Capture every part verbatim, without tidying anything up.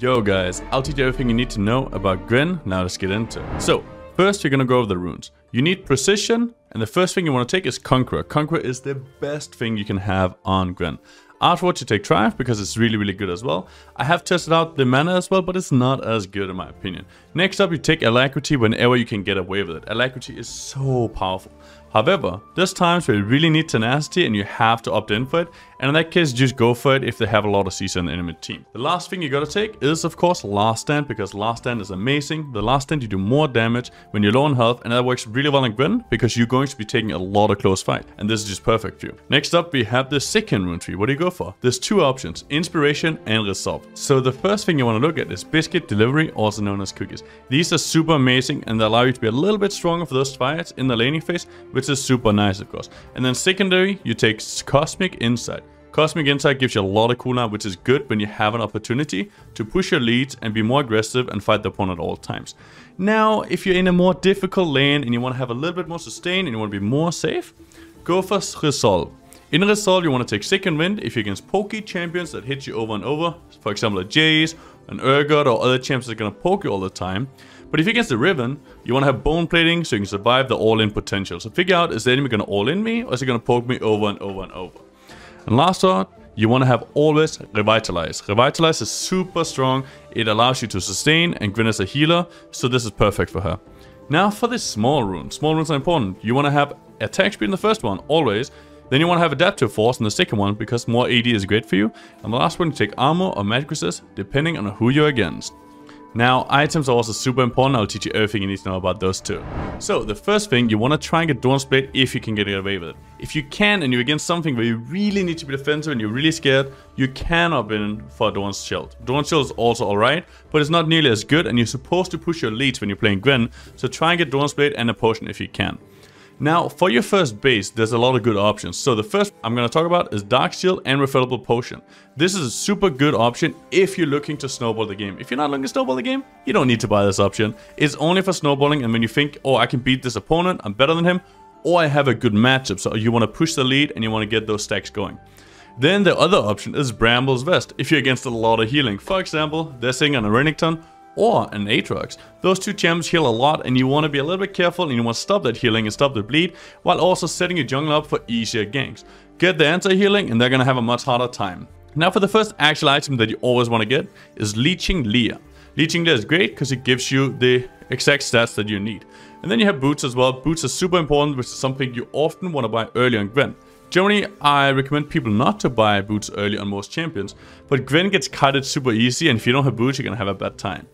Yo guys, I'll teach you everything you need to know about Gwen. Now let's get into it. So first you're gonna go over the runes. You need precision, and the first thing you want to take is Conqueror. Conqueror is the best thing you can have on Gwen. Afterwards you take Triumph because it's really really good as well. I have tested out the mana as well, but it's not as good in my opinion. Next up you take Alacrity whenever you can get away with it. Alacrity is so powerful. However, there's times where you really need tenacity and you have to opt in for it, and in that case just go for it if they have a lot of C C on the enemy team. The last thing you gotta take is of course Last Stand, because Last Stand is amazing. The Last Stand you do more damage when you're low on health, and that works really well in Gwen because you're going to be taking a lot of close fight, and this is just perfect for you. Next up we have the second rune tree. What do you go for? There's two options, Inspiration and Resolve. So the first thing you want to look at is Biscuit Delivery, also known as cookies. These are super amazing and they allow you to be a little bit stronger for those fights in the laning phase, which is super nice of course. And then secondary, you take Cosmic Insight. Cosmic Insight gives you a lot of cooldown, which is good when you have an opportunity to push your leads and be more aggressive and fight the opponent at all times. Now, if you're in a more difficult lane and you want to have a little bit more sustain and you want to be more safe, go for Resolve. In Resolve, you want to take Second Wind if you're against pokey champions that hit you over and over, for example a Jayce, an Urgot, or other champs that are going to poke you all the time. But if you're against the Riven, you want to have Bone Plating so you can survive the all-in potential. So figure out, is the enemy going to all-in me, or is it going to poke me over and over and over? And last thought, you want to have always Revitalize. Revitalize is super strong, it allows you to sustain, and Gwen is a healer, so this is perfect for her. Now for the small runes. Small runes are important. You want to have attack speed in the first one, always. Then you want to have Adaptive Force in the second one because more A D is great for you. And the last one, you take Armor or Magic Resist, depending on who you're against. Now, items are also super important. I'll teach you everything you need to know about those too. So, the first thing, you want to try and get Dawn's Blade if you can get away with it. If you can and you're against something where you really need to be defensive and you're really scared, you can opt in for Dawn's Shield. Dawn's Shield is also alright, but it's not nearly as good, and you're supposed to push your leads when you're playing Gwen, so try and get Dawn's Blade and a potion if you can. Now, for your first base, there's a lot of good options. So the first I'm going to talk about is Dark Shield and Refillable Potion. This is a super good option if you're looking to snowball the game. If you're not looking to snowball the game, you don't need to buy this option. It's only for snowballing, and when you think, oh, I can beat this opponent, I'm better than him, or I have a good matchup. So you want to push the lead and you want to get those stacks going. Then the other option is Bramble's Vest, if you're against a lot of healing. For example, they're sitting on a Renekton or an Aatrox. Those two champs heal a lot, and you want to be a little bit careful and you want to stop that healing and stop the bleed while also setting your jungle up for easier ganks. Get the anti-healing and they're going to have a much harder time. Now for the first actual item that you always want to get is Leeching Leer. Leeching Leer is great because it gives you the exact stats that you need. And then you have Boots as well. Boots are super important, which is something you often want to buy early on Gwen. Generally, I recommend people not to buy Boots early on most champions, but Gwen gets kited super easy, and if you don't have Boots, you're going to have a bad time.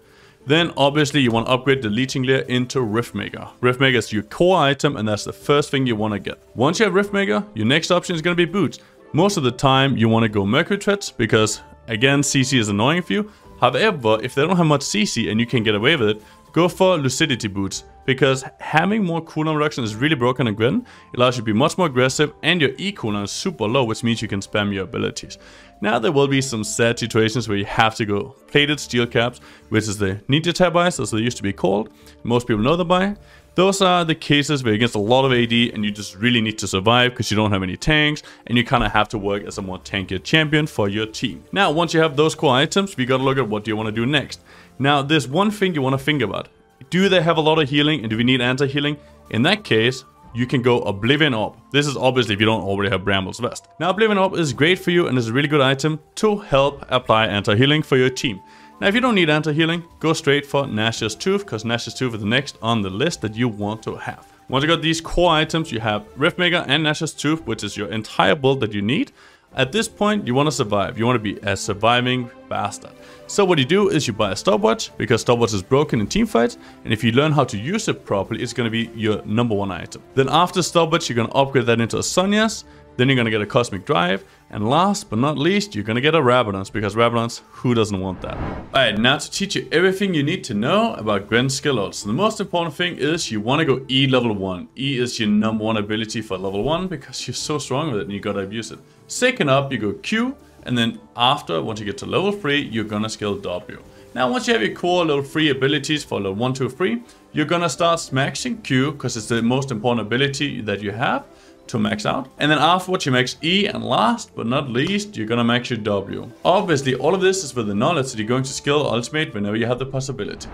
Then obviously you want to upgrade the Leeching Leer into Riftmaker. Riftmaker is your core item, and that's the first thing you want to get. Once you have Riftmaker, your next option is going to be Boots. Most of the time you want to go Mercury Treads because again C C is annoying for you. However, if they don't have much C C and you can get away with it, go for Lucidity Boots, because having more cooldown reduction is really broken in Gwen. It allows you to be much more aggressive, and your E cooldown is super low, which means you can spam your abilities. Now there will be some sad situations where you have to go Plated Steel Caps, which is the ninja tab eyes, as they used to be called. Most people know them by. Those are the cases where you're against a lot of A D and you just really need to survive because you don't have any tanks, and you kind of have to work as a more tankier champion for your team. Now once you have those core items, we gotta look at what do you want to do next. Now there's one thing you want to think about. Do they have a lot of healing, and do we need anti-healing? In that case, you can go Oblivion Orb. This is obviously if you don't already have Bramble's Vest. Now Oblivion Orb is great for you and is a really good item to help apply anti-healing for your team. Now if you don't need anti-healing, go straight for Nashor's Tooth, because Nashor's Tooth is the next on the list that you want to have. Once you got these core items, you have Riftmaker and Nashor's Tooth, which is your entire build that you need. At this point, you want to survive. You want to be a surviving bastard. So what you do is you buy a stopwatch, because stopwatch is broken in teamfights, and if you learn how to use it properly, it's going to be your number one item. Then after stopwatch, you're going to upgrade that into a Zhonya's, then you're going to get a Cosmic Drive, and last but not least, you're going to get a Rabadon's, because Rabadon's, who doesn't want that? Alright, now to teach you everything you need to know about Gwen's skill ults. So the most important thing is you want to go E level one. E is your number one ability for level one, because you're so strong with it and you gotta abuse it. Second up, you go Q, and then after, once you get to level three, you're gonna skill W. Now once you have your core level three abilities for level one, two, three, you're gonna start smashing Q, because it's the most important ability that you have. to max out. And then afterwards you max E, and last but not least, you're gonna max your W. Obviously, all of this is with the knowledge that you're going to skill ultimate whenever you have the possibility.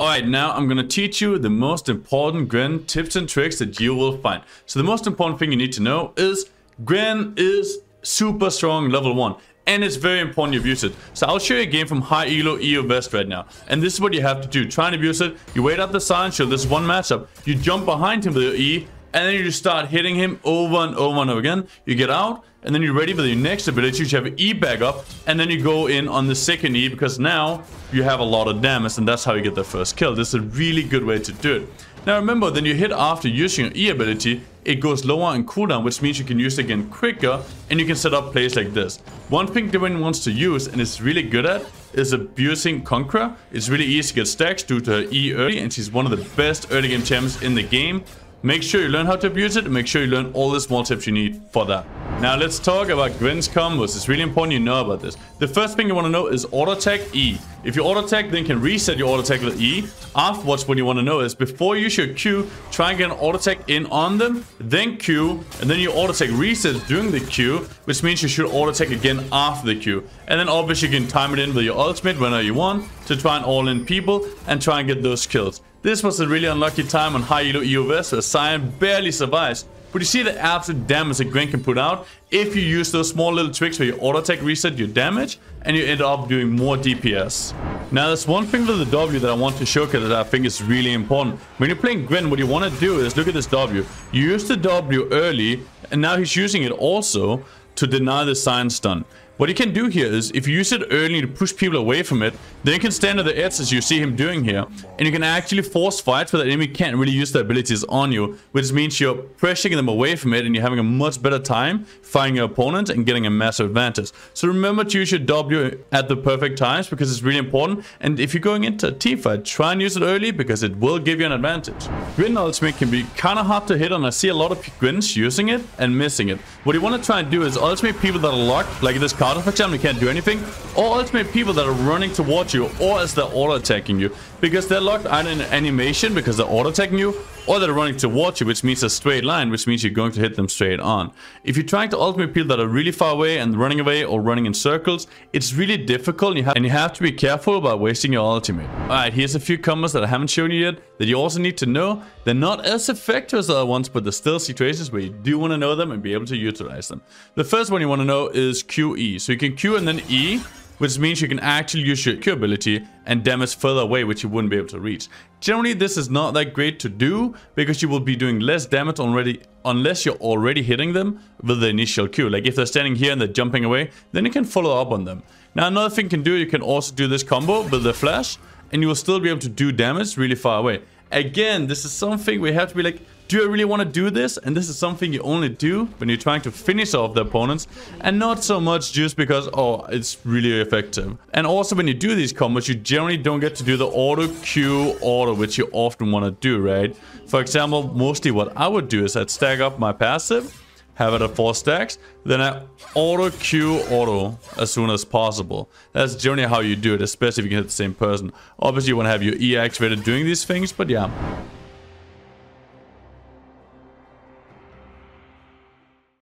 Alright, now I'm gonna teach you the most important Gwen tips and tricks that you will find. So the most important thing you need to know is Gwen is super strong level one. And it's very important you abuse it. So I'll show you a game from high elo E O Vest right now. And this is what you have to do. Try and abuse it. You wait out the Silent Shield. This is one matchup. You jump behind him with your E. And then you just start hitting him over and over and over again. You get out. And then you're ready for the next ability. You have an E back up. And then you go in on the second E. Because now you have a lot of damage. And that's how you get the first kill. This is a really good way to do it. Now remember, then you hit after using your E ability. It goes lower in cooldown, which means you can use it again quicker, and you can set up plays like this. One thing Gwen wants to use and is really good at is abusing Conqueror. It's really easy to get stacks due to her E early, and she's one of the best early game champions in the game. Make sure you learn how to abuse it, and make sure you learn all the small tips you need for that. Now let's talk about Gwen's combos. It's really important you know about this. The first thing you want to know is auto attack E. If you auto attack, then you can reset your auto attack with E. Afterwards, what you want to know is before you use your Q, try and get an auto attack in on them, then Q, and then your auto attack resets during the Q, which means you should auto attack again after the Q. And then obviously you can time it in with your ultimate whenever you want to try and all in people and try and get those kills. This was a really unlucky time on high elo E O Vest, so Sion barely survives. But you see the absolute damage that Gwen can put out if you use those small little tricks where you auto attack reset your damage and you end up doing more D P S. Now there's one thing with the W that I want to showcase that I think is really important. When you're playing Gwen, what you want to do is look at this W. You use the W early, and now he's using it also to deny the Sion stun. What you can do here is, if you use it early to push people away from it, then you can stand at the edge as you see him doing here. And you can actually force fights where the enemy can't really use their abilities on you, which means you're pressuring them away from it and you're having a much better time fighting your opponent and getting a massive advantage. So remember to use your W at the perfect times because it's really important. And if you're going into a team fight, try and use it early because it will give you an advantage. Gwen ultimate can be kind of hard to hit on. I see a lot of Gwens using it and missing it. What you want to try and do is ultimate people that are locked, like this Carter, for example, you can't do anything, or ultimate people that are running towards you, or as they're auto-attacking you, because they're locked either in animation because they're auto-attacking you, or they're running towards you, which means a straight line, which means you're going to hit them straight on. If you're trying to ultimate people that are really far away and running away or running in circles, it's really difficult, and you have, and you have to be careful about wasting your ultimate. Alright, here's a few combos that I haven't shown you yet that you also need to know. They're not as effective as the other ones, but there's still situations where you do want to know them and be able to utilize them. The first one you want to know is Q E. So you can Q and then E, which means you can actually use your Q ability and damage further away, which you wouldn't be able to reach. Generally, this is not that great to do because you will be doing less damage already unless you're already hitting them with the initial Q. Like if they're standing here and they're jumping away, then you can follow up on them. Now, another thing you can do, you can also do this combo with the flash and you will still be able to do damage really far away. Again, this is something we have to be like, do I really want to do this? And this is something you only do when you're trying to finish off the opponents and not so much just because, oh, it's really effective. And also when you do these combos, you generally don't get to do the auto Q auto, which you often want to do, right? For example, mostly what I would do is I'd stack up my passive, have it at four stacks, then I auto Q auto as soon as possible. That's generally how you do it, especially if you can hit the same person. Obviously, you want to have your E activated doing these things, but yeah.